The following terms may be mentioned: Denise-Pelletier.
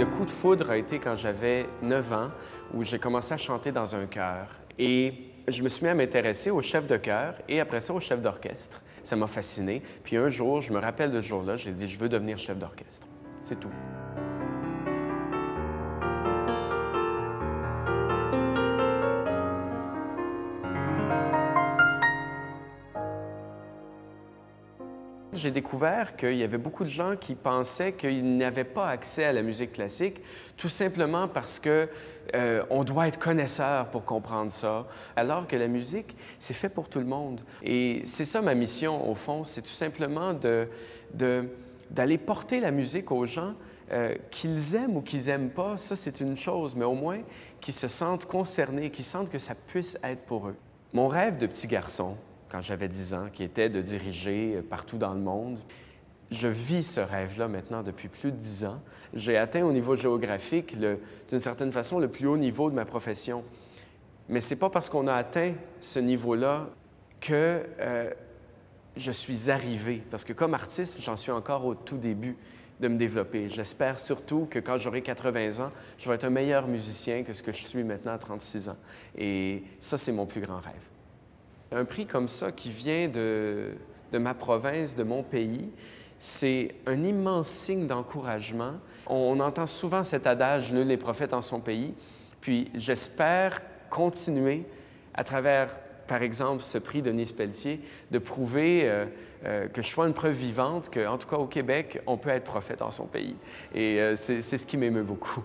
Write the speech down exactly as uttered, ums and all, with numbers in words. Le coup de foudre a été quand j'avais neuf ans, où j'ai commencé à chanter dans un chœur. Et je me suis mis à m'intéresser aux chefs de chœur et après ça aux chefs d'orchestre. Ça m'a fasciné. Puis un jour, je me rappelle de ce jour-là, j'ai dit « je veux devenir chef d'orchestre ». C'est tout. J'ai découvert qu'il y avait beaucoup de gens qui pensaient qu'ils n'avaient pas accès à la musique classique, tout simplement parce que euh, on doit être connaisseur pour comprendre ça, alors que la musique, c'est fait pour tout le monde. Et c'est ça ma mission, au fond, c'est tout simplement de, de, d'aller porter la musique aux gens euh, qu'ils aiment ou qu'ils n'aiment pas, ça c'est une chose, mais au moins qu'ils se sentent concernés, qu'ils sentent que ça puisse être pour eux. Mon rêve de petit garçon, quand j'avais dix ans, qui était de diriger partout dans le monde. Je vis ce rêve-là maintenant depuis plus de dix ans. J'ai atteint au niveau géographique, d'une certaine façon, le plus haut niveau de ma profession. Mais c'est pas parce qu'on a atteint ce niveau-là que euh, je suis arrivé. Parce que comme artiste, j'en suis encore au tout début de me développer. J'espère surtout que quand j'aurai quatre-vingts ans, je vais être un meilleur musicien que ce que je suis maintenant à trente-six ans. Et ça, c'est mon plus grand rêve. Un prix comme ça qui vient de, de ma province, de mon pays, c'est un immense signe d'encouragement. On, on entend souvent cet adage « nul n'est prophète en son pays ». Puis j'espère continuer à travers, par exemple, ce prix Denise-Pelletier, de prouver euh, euh, que je sois une preuve vivante qu'en tout cas au Québec, on peut être prophète en son pays. Et euh, c'est ce qui m'émeut beaucoup.